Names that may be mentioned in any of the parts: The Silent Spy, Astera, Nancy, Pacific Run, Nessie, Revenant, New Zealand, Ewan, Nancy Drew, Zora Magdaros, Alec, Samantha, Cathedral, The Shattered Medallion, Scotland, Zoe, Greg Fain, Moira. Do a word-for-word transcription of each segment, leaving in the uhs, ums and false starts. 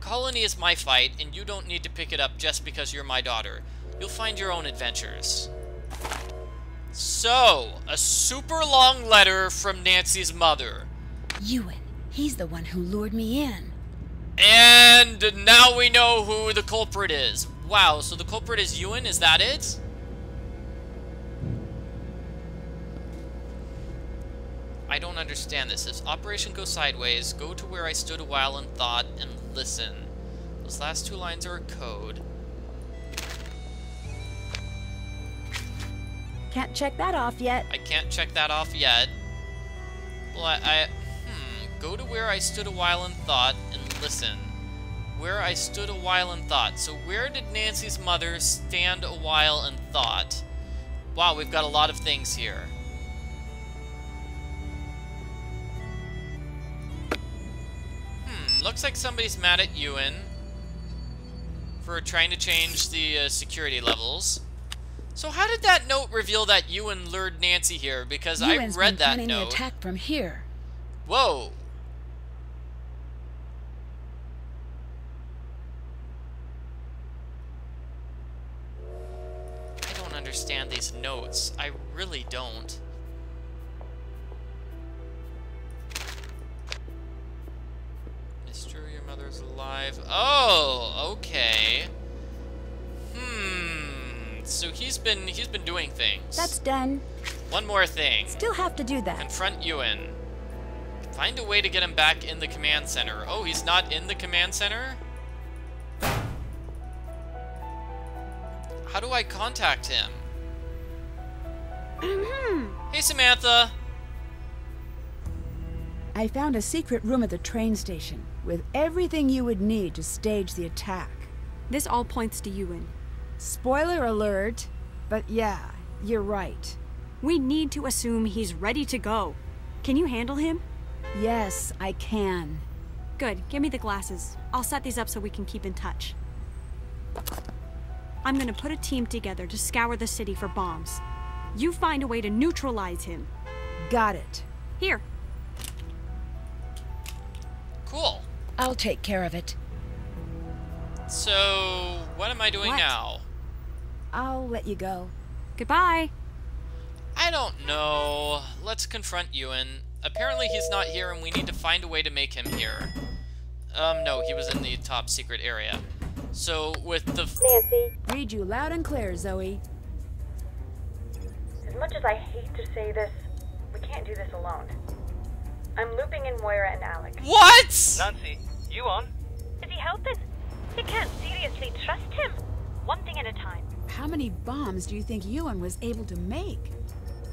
Colony is my fight, and you don't need to pick it up just because you're my daughter. You'll find your own adventures. So, a super long letter from Nancy's mother. Ewan, he's the one who lured me in. And now we know who the culprit is. Wow, so the culprit is Ewan, is that it? I don't understand this. If Operation goes sideways, go to where I stood a while and thought and listen. Those last two lines are a code. Can't check that off yet. I can't check that off yet. Well, I... I hmm. Go to where I stood a while and thought and listen. Where I stood a while and thought. So where did Nancy's mother stand a while and thought? Wow, we've got a lot of things here. Looks like somebody's mad at Ewan for trying to change the uh, security levels. So how did that note reveal that Ewan lured Nancy here? Because Ewan's I read been that note. The attack from here. Whoa. I don't understand these notes. I really don't. Mother's alive. Oh, okay. Hmm. So he's been he's been doing things. That's done. One more thing. Still have to do that. Confront Ewan. Find a way to get him back in the command center. Oh, he's not in the command center? How do I contact him? Hey, Samantha. I found a secret room at the train station with everything you would need to stage the attack. This all points to Ewan. Spoiler alert, but yeah, you're right. We need to assume he's ready to go. Can you handle him? Yes, I can. Good, give me the glasses. I'll set these up so we can keep in touch. I'm gonna put a team together to scour the city for bombs. You find a way to neutralize him. Got it. Here. Cool. I'll take care of it. So, what am I doing what? now? I'll let you go. Goodbye. I don't know. Let's confront Ewan. Apparently he's not here and we need to find a way to make him here. Um, no, he was in the top secret area. So, with the... Nancy. Read you loud and clear, Zoe. As much as I hate to say this, we can't do this alone. I'm looping in Moira and Alec. What? Nancy, you on? Is he helping? You can't seriously trust him. One thing at a time. How many bombs do you think Ewan was able to make?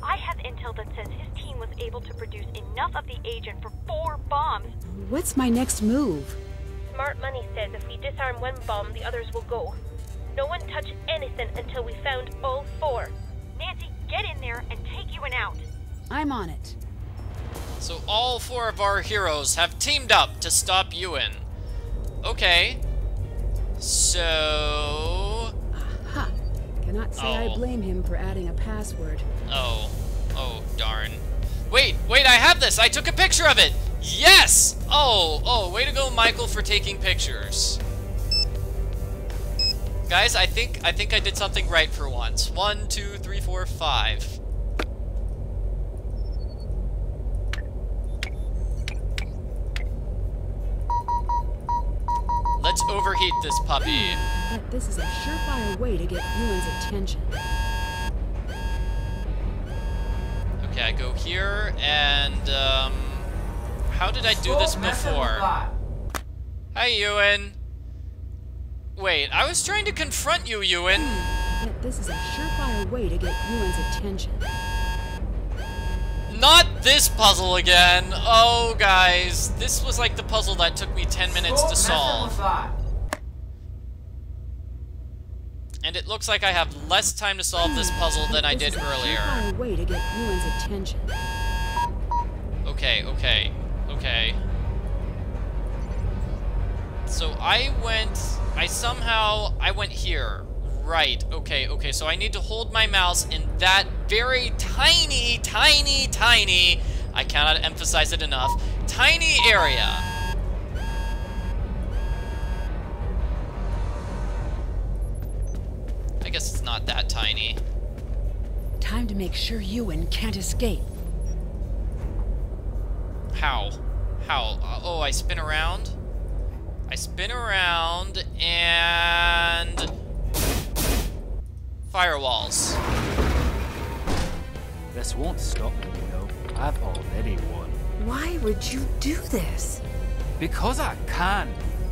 I have intel that says his team was able to produce enough of the agent for four bombs. What's my next move? Smart money says if we disarm one bomb, the others will go. No one touch anything until we found all four. Nancy, get in there and take Ewan out. I'm on it. So all four of our heroes have teamed up to stop Ewan. Okay. So... Aha. Cannot say oh. I blame him for adding a password. Oh. Oh, darn. Wait, wait, I have this! I took a picture of it! Yes! Oh, oh, way to go, Michael, for taking pictures. Guys, I think I think I did something right for once. One, two, three, four, five. Let's overheat this puppy. But this is a surefire way to get Ewan's attention. Okay, I go here, and um, how did I do this before? Hi, Ewan. Wait, I was trying to confront you, Ewan. But this is a surefire way to get Ewan's attention. Not this puzzle again! Oh, guys. This was like the puzzle that took me ten minutes to solve. And it looks like I have less time to solve this puzzle than I did earlier. Way to get Ewan's attention. Okay, okay, okay. So I went... I somehow... I went here. Right, okay, okay, so I need to hold my mouse in that very tiny, tiny, tiny, I cannot emphasize it enough, tiny area. not that tiny. Time to make sure Ewan can't escape. How? How? Oh, I spin around? I spin around and... firewalls. This won't stop me, you know. I've already won. Why would you do this? Because I can.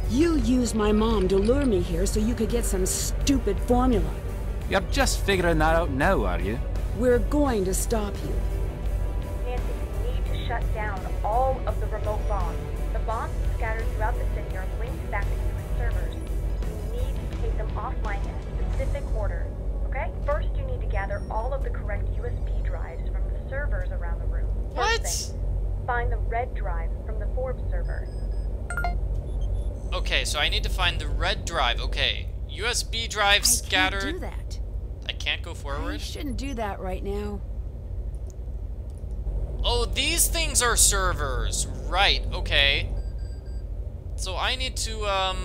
You used my mom to lure me here so you could get some stupid formula. You're just figuring that out now, are you? We're going to stop you. Nancy, you need to shut down all of the remote bombs. The bombs scattered throughout the city are linked back to the servers. You need to take them offline in a specific order, okay? First, you need to gather all of the correct U S B drives from the servers around the room. What? First thing, find the red drive from the Forbes server. Okay, so I need to find the red drive. Okay, U S B drive scattered. I can't do that. I can't go forward? I shouldn't do that right now. Oh, these things are servers. Right, okay. So I need to, um...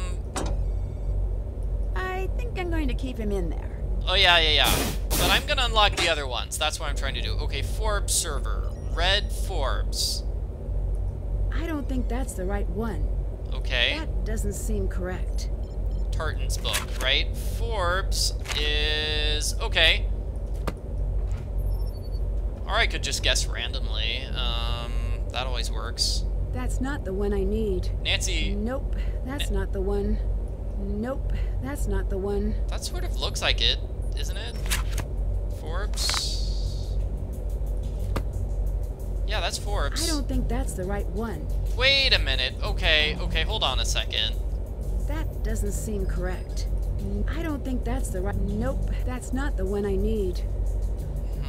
I think I'm going to keep him in there. Oh, yeah, yeah, yeah. But I'm going to unlock the other ones. That's what I'm trying to do. Okay, Forbes server. Red Forbes. I don't think that's the right one. Okay. That doesn't seem correct. Tartan's book, right? Forbes is... okay. Or I could just guess randomly. Um, that always works. That's not the one I need. Nancy... Nope, that's Na- not the one. Nope, that's not the one. That sort of looks like it, isn't it? Forbes? Yeah, that's Forbes. I don't think that's the right one. Wait a minute. Okay, okay, hold on a second. That doesn't seem correct. I don't think that's the right... Nope, that's not the one I need. Hmm.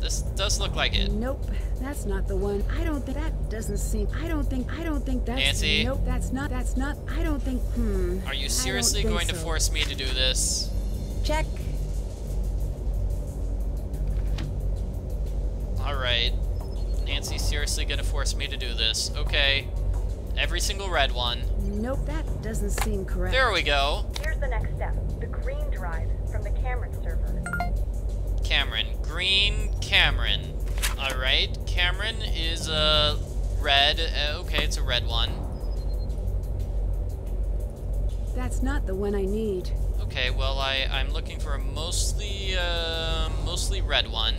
This does look like it. Nope, that's not the one. I don't think... That doesn't seem... I don't think... I don't think that's... Nancy? Nope, that's not... That's not... I don't think... Hmm. Are you seriously going to force me to do this? Check. Alright. Nancy's seriously gonna force me to do this. Okay. Every single red one. Nope, that doesn't seem correct. There we go. Here's the next step. The green drive from the Cameron server. Cameron. Green Cameron. Alright. Cameron is a red. Uh, okay, it's a red one. That's not the one I need. Okay, well, I, I'm looking for a mostly, uh, mostly red one.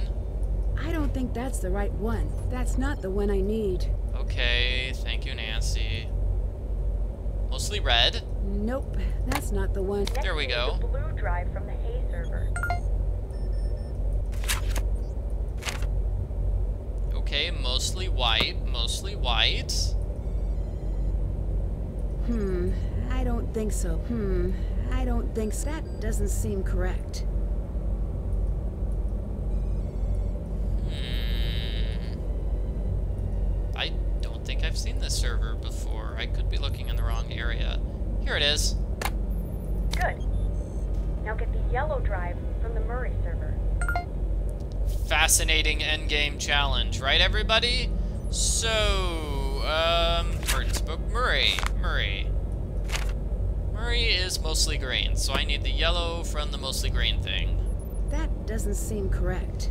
I don't think that's the right one. That's not the one I need. Okay, thank you, Nancy. Mostly red. Nope, that's not the one. Next there we go. The blue drive from the Hay server. Okay, mostly white, mostly white. Hmm, I don't think so. Hmm, I don't think so. That doesn't seem correct. I've seen this server before. I could be looking in the wrong area. Here it is. Good. Now get the yellow drive from the Murray server. Fascinating endgame challenge, right, everybody? So, um, Burton's book, Murray, Murray. Murray is mostly green, so I need the yellow from the mostly green thing. That doesn't seem correct.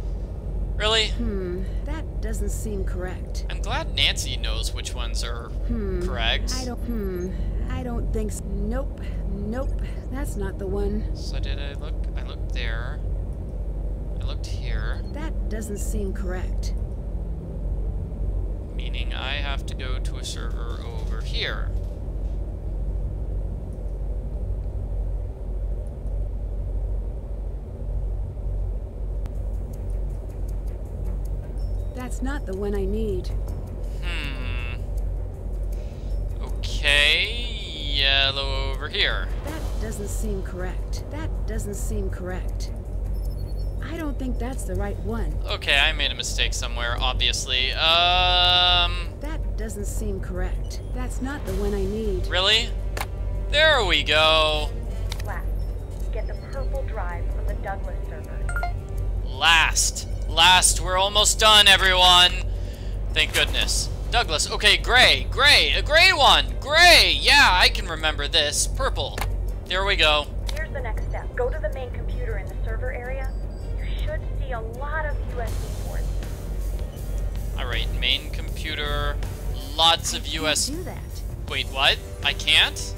Really? Hmm, that doesn't seem correct. I'm glad Nancy knows which ones are hmm, correct. I don't, hmm, I don't think so. Nope, nope, that's not the one. So did I look? I looked there. I looked here. That doesn't seem correct. Meaning I have to go to a server over here. That's not the one I need. Hmm. Okay, yellow over here. That doesn't seem correct. That doesn't seem correct. I don't think that's the right one. Okay, I made a mistake somewhere, obviously. Um... That doesn't seem correct. That's not the one I need. Really? There we go. Last, get the purple drive from the Douglas server. Last. Last, we're almost done, everyone. Thank goodness. Douglas, okay, gray, gray, a gray one, gray. Yeah, I can remember this. Purple. There we go. Here's the next step. Go to the main computer be a lot of U S B ports. Alright, main computer, lots of U S... do that. Wait, what? I can't?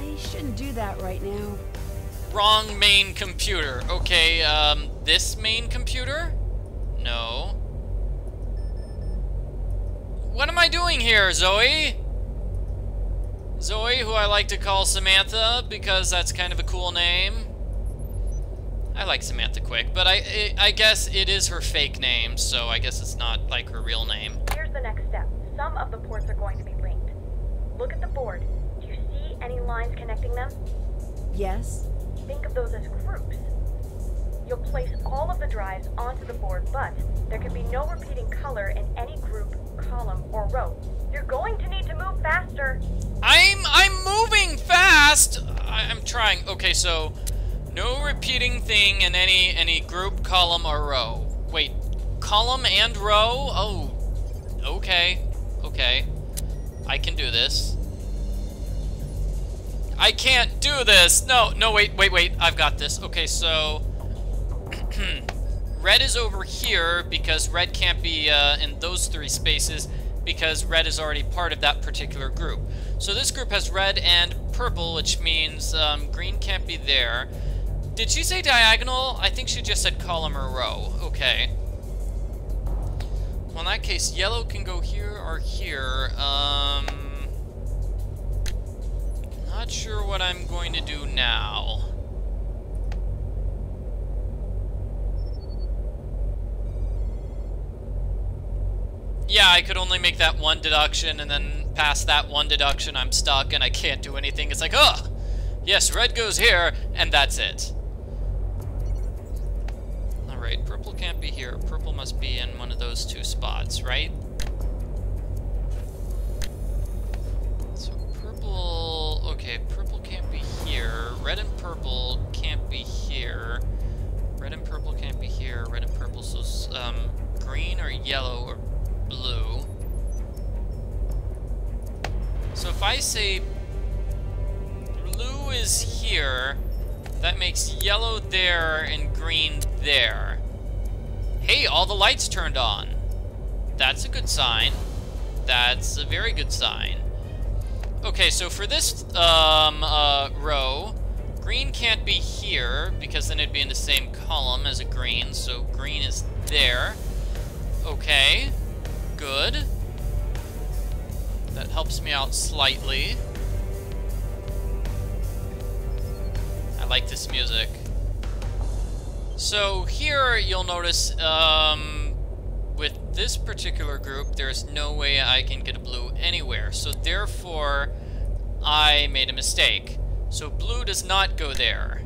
I shouldn't do that right now. Wrong main computer. Okay, um, this main computer? No. What am I doing here, Zoe? Zoe, who I like to call Samantha, because that's kind of a cool name. I like Samantha Quick, but I, I I guess it is her fake name, so I guess it's not like her real name. Here's the next step. Some of the ports are going to be linked. Look at the board. Do you see any lines connecting them? Yes. Think of those as groups. You'll place all of the drives onto the board, but there can be no repeating color in any group, column, or row. You're going to need to move faster. I'm I'm moving fast. I, I'm trying. Okay, so no repeating thing in any any group, column, or row. Wait, column and row? Oh, okay, okay. I can do this. I can't do this. No, no, wait, wait, wait. I've got this. Okay, so red is over here because red can't be uh, in those three spaces because red is already part of that particular group. So this group has red and purple, which means um, green can't be there. Did she say diagonal? I think she just said column or row. Okay. Well, in that case, yellow can go here or here. Um, not sure what I'm going to do now. Yeah, I could only make that one deduction, and then past that one deduction, I'm stuck, and I can't do anything. It's like, oh, yes, red goes here, and that's it. Right, purple can't be here. Purple must be in one of those two spots, right? So purple... Okay, purple can't be here. Red and purple can't be here. Red and purple can't be here. Red and purple, so um, green or yellow or blue. So if I say blue is here, that makes yellow there and green there. Hey, all the lights turned on. That's a good sign. That's a very good sign. Okay, so for this um, uh, row, green can't be here because then it'd be in the same column as a green, so green is there. Okay, good. That helps me out slightly. I like this music. So here you'll notice um, with this particular group there's no way I can get a blue anywhere, so therefore I made a mistake. So blue does not go there.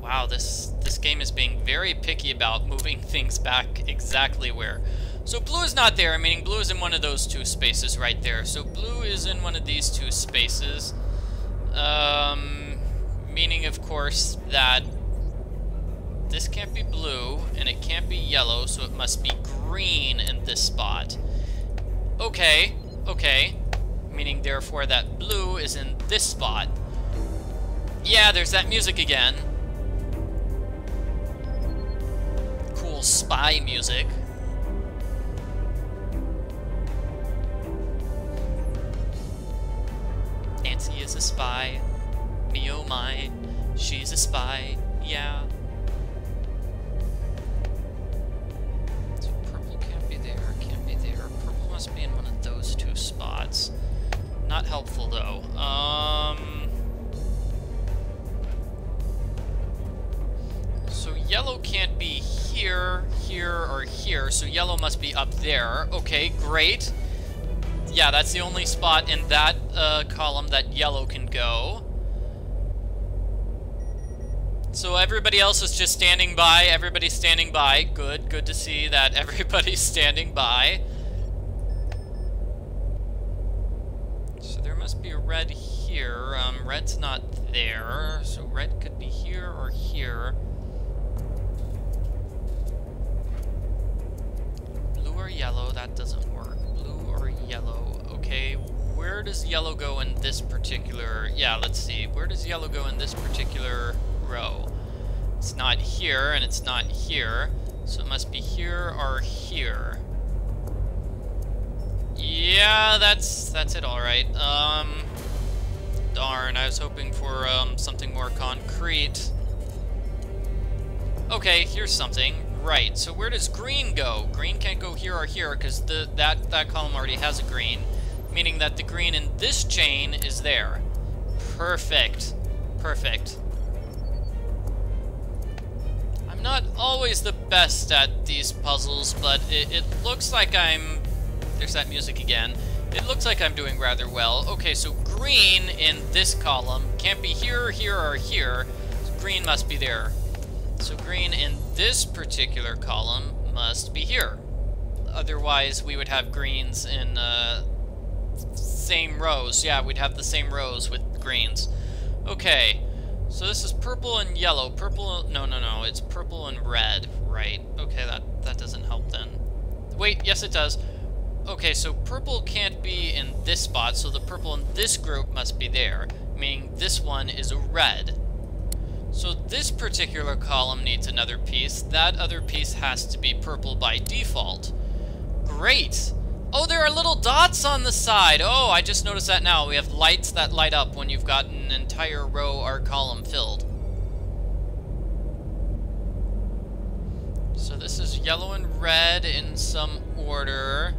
Wow, this this game is being very picky about moving things back exactly where. So blue is not there, meaning blue is in one of those two spaces right there. So blue is in one of these two spaces. Um, meaning, of course, that this can't be blue, and it can't be yellow, so it must be green in this spot. Okay, okay. Meaning, therefore, that blue is in this spot. Yeah, there's that music again. Cool spy music. Nancy is a spy, me oh my, she's a spy, yeah. So purple can't be there, can't be there, purple must be in one of those two spots. Not helpful though. Um. So yellow can't be here, here, or here, so yellow must be up there. Okay, great. Yeah, that's the only spot in that uh, column that yellow can go. So everybody else is just standing by. Everybody's standing by. Good, good to see that everybody's standing by. So there must be a red here. Um, red's not there. So red could be here or here. Blue or yellow, that doesn't work. Yellow. Okay, where does yellow go in this particular... Yeah, let's see. Where does yellow go in this particular row? It's not here, and it's not here. So it must be here or here. Yeah, that's that's it, alright. Um, darn, I was hoping for um, something more concrete. Okay, here's something. Right, so where does green go? Green can't go here or here, because the that, that column already has a green. Meaning that the green in this chain is there. Perfect. Perfect. I'm not always the best at these puzzles, but it, it looks like I'm... There's that music again. It looks like I'm doing rather well. Okay, so green in this column can't be here, here, or here. So green must be there. So green in this particular column must be here. Otherwise, we would have greens in... Uh, same rows. Yeah, we'd have the same rows with greens. Okay, so this is purple and yellow. Purple... No, no, no. It's purple and red. Right. Okay, that, that doesn't help then. Wait, yes it does. Okay, so purple can't be in this spot, so the purple in this group must be there, meaning this one is a red. So this particular column needs another piece. That other piece has to be purple by default. Great! Oh, there are little dots on the side! Oh, I just noticed that now. We have lights that light up when you've got an entire row or column filled. So this is yellow and red in some order.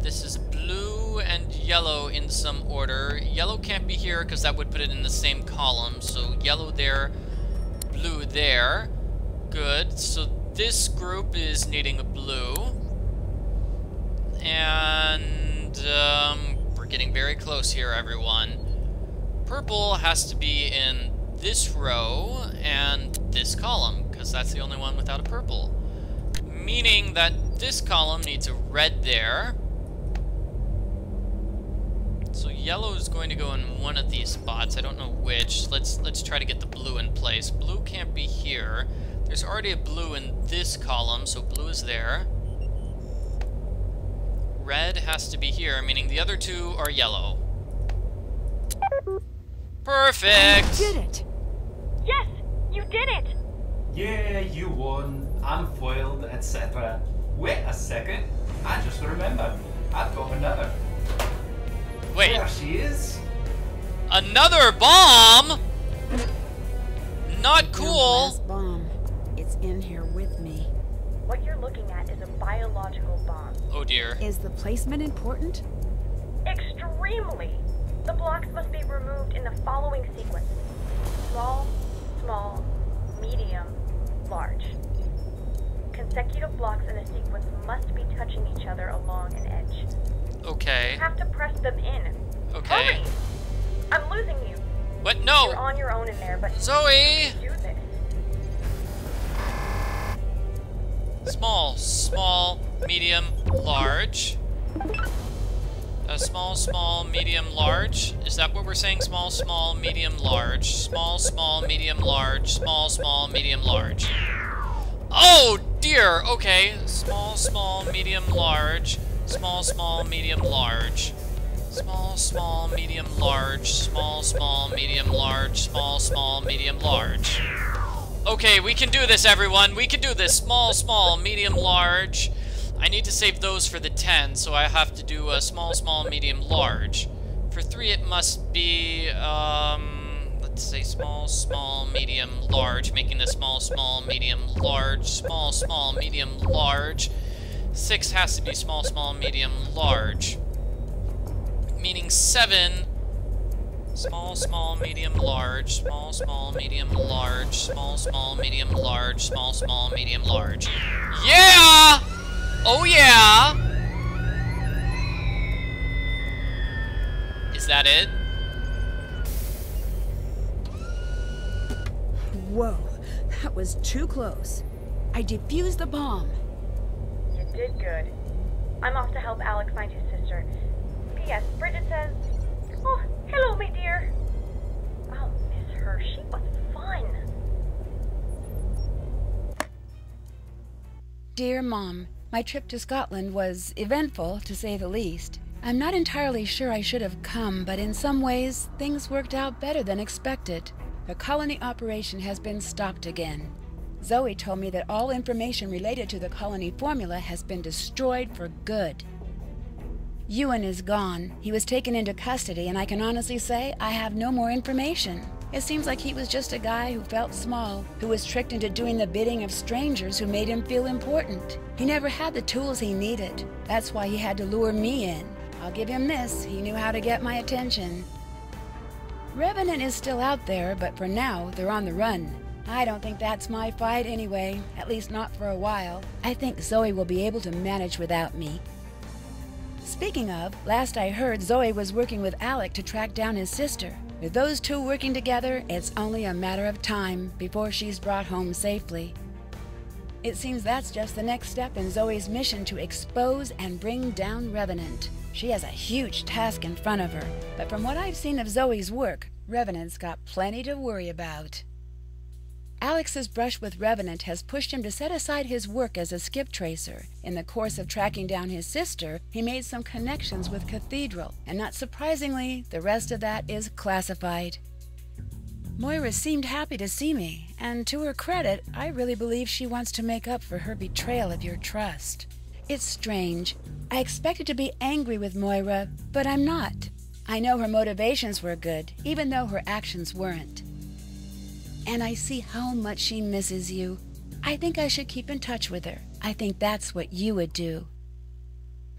This is blue and yellow in some order. Yellow can't be here because that would put it in the same column. So yellow there, blue there. Good. So this group is needing a blue. And um, we're getting very close here, everyone. Purple has to be in this row and this column, because that's the only one without a purple. Meaning that this column needs a red there. So yellow is going to go in one of these spots. I don't know which. Let's let's try to get the blue in place. Blue can't be here. There's already a blue in this column, so blue is there. Red has to be here, meaning the other two are yellow. Perfect! You did it! Yes! You did it! Yeah, you won. I'm foiled, et cetera. Wait a second. I just remembered. I've got another. Wait. There she is. Another bomb? Not cool. This bomb. It's in here with me. What you're looking at is a biological bomb. Oh dear. Is the placement important? Extremely. The blocks must be removed in the following sequence. Small, small, medium, large. Consecutive blocks in a sequence must be touching each other along an edge. Okay. You have to press them in. Okay. Hurry! I'm losing you. What? No! You're on your own in there, but... Zoe! You do this. Small, small, medium, large. Uh, small, small, medium, large. Is that what we're saying? Small, small, medium, large. Small, small, medium, large. Small, small, medium, large. Oh dear! Okay. Small, small, medium, large. Small, small, medium, large. Small, small, medium, large. Small, small, medium, large. Small, small, medium, large. Okay, we can do this, everyone. We can do this. Small, small, medium, large. I need to save those for the ten, so I have to do a small, small, medium, large. For three, it must be, um, let's say small, small, medium, large, making this small, small, medium, large, small, small, medium, large. Six has to be small, small, medium, large. Meaning seven... Small, small, medium, large. Small, small, medium, large. Small, small, medium, large. Small, small, medium, large. Yeah! Oh, yeah! Is that it? Whoa, that was too close. I defused the bomb. You did good. I'm off to help Alec find his sister. P S. Bridget says... Oh, hello, my dear. I'll miss her. She was fun. Dear Mom, my trip to Scotland was eventful, to say the least. I'm not entirely sure I should have come, but in some ways, things worked out better than expected. The colony operation has been stopped again. Zoe told me that all information related to the colony formula has been destroyed for good. Ewan is gone. He was taken into custody, and I can honestly say I have no more information. It seems like he was just a guy who felt small, who was tricked into doing the bidding of strangers who made him feel important. He never had the tools he needed. That's why he had to lure me in. I'll give him this. He knew how to get my attention. Revenant is still out there, but for now, they're on the run. I don't think that's my fight anyway, at least not for a while. I think Zoe will be able to manage without me. Speaking of, last I heard, Zoe was working with Alec to track down his sister. With those two working together, it's only a matter of time before she's brought home safely. It seems that's just the next step in Zoe's mission to expose and bring down Revenant. She has a huge task in front of her, but from what I've seen of Zoe's work, Revenant's got plenty to worry about. Alex's brush with Revenant has pushed him to set aside his work as a skip tracer. In the course of tracking down his sister, he made some connections with Cathedral, and not surprisingly, the rest of that is classified. Moira seemed happy to see me, and to her credit, I really believe she wants to make up for her betrayal of your trust. It's strange. I expected to be angry with Moira, but I'm not. I know her motivations were good, even though her actions weren't. And I see how much she misses you. I think I should keep in touch with her. I think that's what you would do.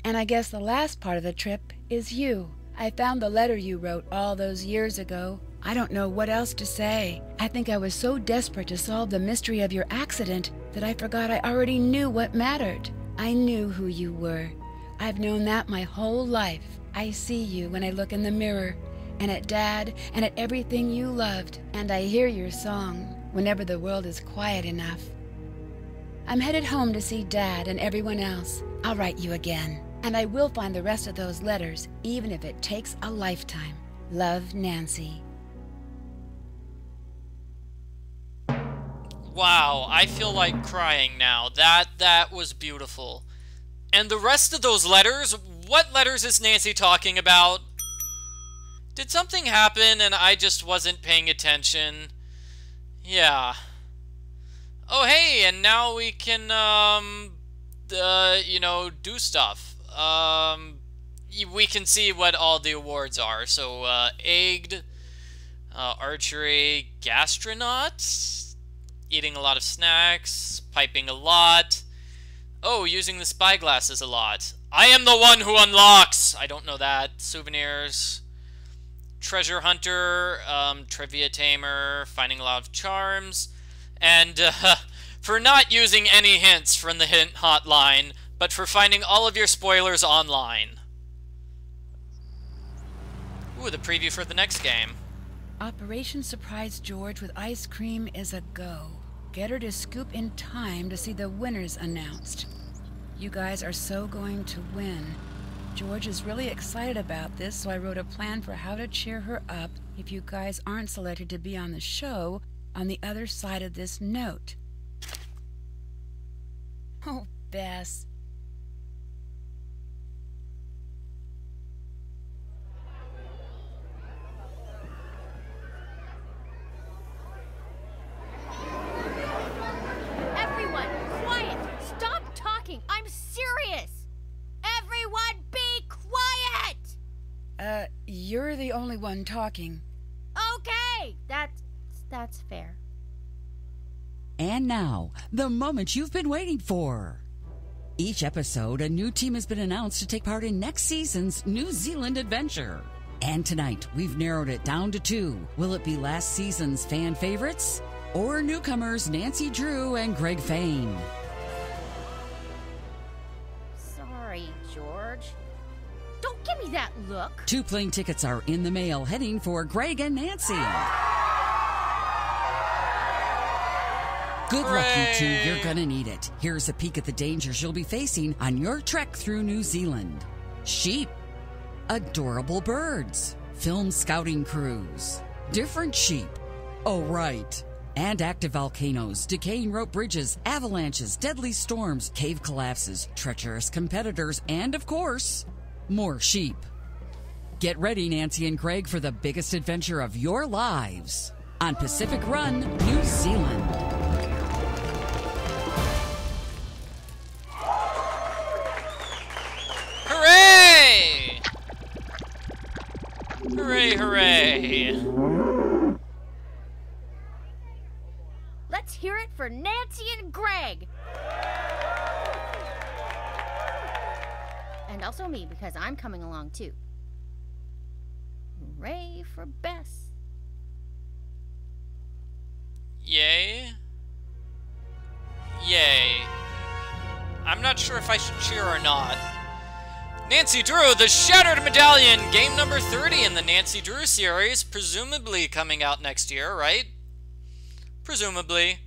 And I guess the last part of the trip is you. I found the letter you wrote all those years ago. I don't know what else to say. I think I was so desperate to solve the mystery of your accident that I forgot I already knew what mattered. I knew who you were. I've known that my whole life. I see you when I look in the mirror, and at Dad, and at everything you loved, and I hear your song whenever the world is quiet enough. I'm headed home to see Dad and everyone else. I'll write you again, and I will find the rest of those letters, even if it takes a lifetime. Love, Nancy. Wow, I feel like crying now. That, that was beautiful. And the rest of those letters? What letters is Nancy talking about? Did something happen and I just wasn't paying attention? Yeah. Oh, hey, and now we can, um, uh, you know, do stuff. Um, we can see what all the awards are. So, uh, egged, uh, archery, gastronaut, eating a lot of snacks, piping a lot. Oh, using the spyglasses a lot. I am the one who unlocks! I don't know that. Souvenirs. Treasure hunter, um, trivia tamer, finding a lot of charms, and uh, for not using any hints from the hint hotline, but for finding all of your spoilers online. Ooh, the preview for the next game. Operation Surprise George with ice cream is a go. Get her to scoop in time to see the winners announced. You guys are so going to win. George is really excited about this, so I wrote a plan for how to cheer her up if you guys aren't selected to be on the show on the other side of this note. Oh, Bess. Everyone, quiet! Stop talking! I'm serious! Everyone be quiet! Uh, you're the only one talking. Okay! That's... that's fair. And now, the moment you've been waiting for. Each episode, a new team has been announced to take part in next season's New Zealand adventure. And tonight, we've narrowed it down to two. Will it be last season's fan favorites? Or newcomers Nancy Drew and Greg Fain? Don't give me that look. Two plane tickets are in the mail heading for Greg and Nancy. Good Hooray. Luck, you two. You're gonna need it. Here's a peek at the dangers you'll be facing on your trek through New Zealand. Sheep, adorable birds, film scouting crews, different sheep. Oh, right. And active volcanoes, decaying rope bridges, avalanches, deadly storms, cave collapses, treacherous competitors, and, of course, more sheep. Get ready, Nancy and Greg, for the biggest adventure of your lives on Pacific Run, New Zealand. Hooray, hooray! Let's hear it for Nancy and Greg! And also me, because I'm coming along too. Hooray for Bess! Yay. Yay. I'm not sure if I should cheer or not. Nancy Drew, The Shattered Medallion, game number thirty in the Nancy Drew series, presumably coming out next year, right? Presumably.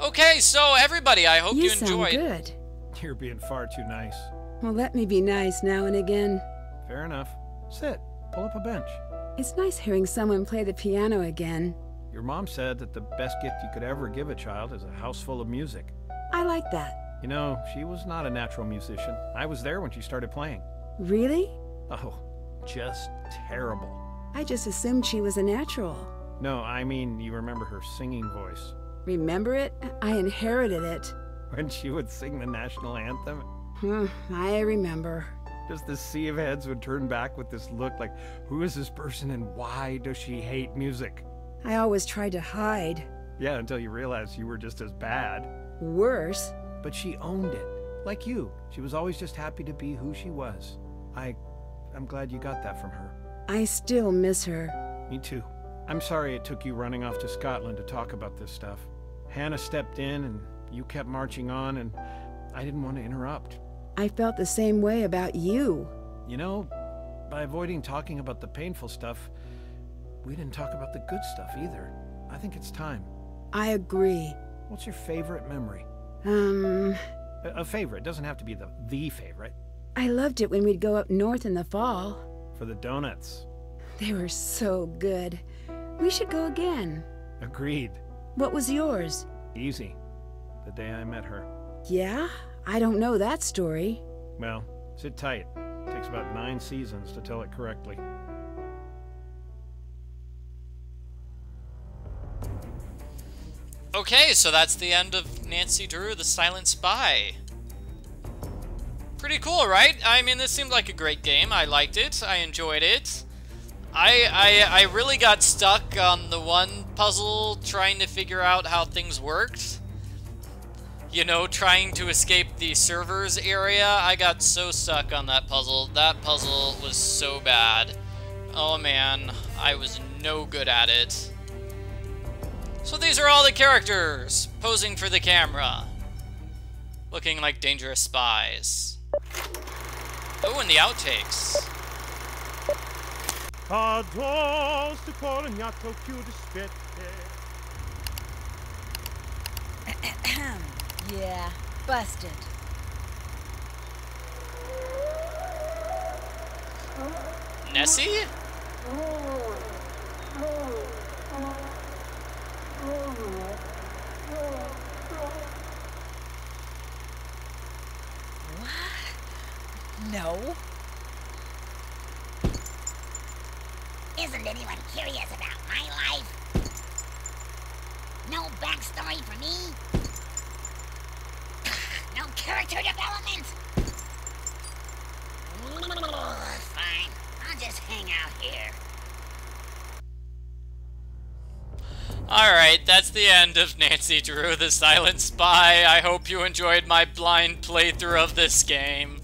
Okay, so everybody, I hope you, you enjoyed. You sound good. You're being far too nice. Well, let me be nice now and again. Fair enough. Sit. Pull up a bench. It's nice hearing someone play the piano again. Your mom said that the best gift you could ever give a child is a house full of music. I like that. You know, she was not a natural musician. I was there when she started playing. Really? Oh, just terrible. I just assumed she was a natural. No, I mean, you remember her singing voice. Remember it? I inherited it. When she would sing the national anthem? Hmm, I remember. Just the sea of heads would turn back with this look like, who is this person and why does she hate music? I always tried to hide. Yeah, until you realized you were just as bad. Worse. But she owned it. Like you, she was always just happy to be who she was. I... I'm glad you got that from her. I still miss her. Me too. I'm sorry it took you running off to Scotland to talk about this stuff. Hannah stepped in and you kept marching on and I didn't want to interrupt. I felt the same way about you. You know, by avoiding talking about the painful stuff, we didn't talk about the good stuff either. I think it's time. I agree. What's your favorite memory? Um... A, a favorite. Doesn't have to be the, the favorite. I loved it when we'd go up north in the fall. For the donuts. They were so good. We should go again. Agreed. What was yours? Easy. The day I met her. Yeah? I don't know that story. Well, sit tight. It takes about nine seasons to tell it correctly. Okay, so that's the end of Nancy Drew, The Silent Spy. Pretty cool, right? I mean, this seemed like a great game. I liked it. I enjoyed it. I, I, I really got stuck on the one puzzle, trying to figure out how things worked. You know, trying to escape the servers area. I got so stuck on that puzzle. That puzzle was so bad. Oh man, I was no good at it. So these are all the characters posing for the camera, looking like dangerous spies. Oh, and the outtakes. Yeah, busted. Nessie? No. Isn't anyone curious about my life? No backstory for me? No character development? Fine, I'll just hang out here. Alright, that's the end of Nancy Drew, The Silent Spy. I hope you enjoyed my blind playthrough of this game.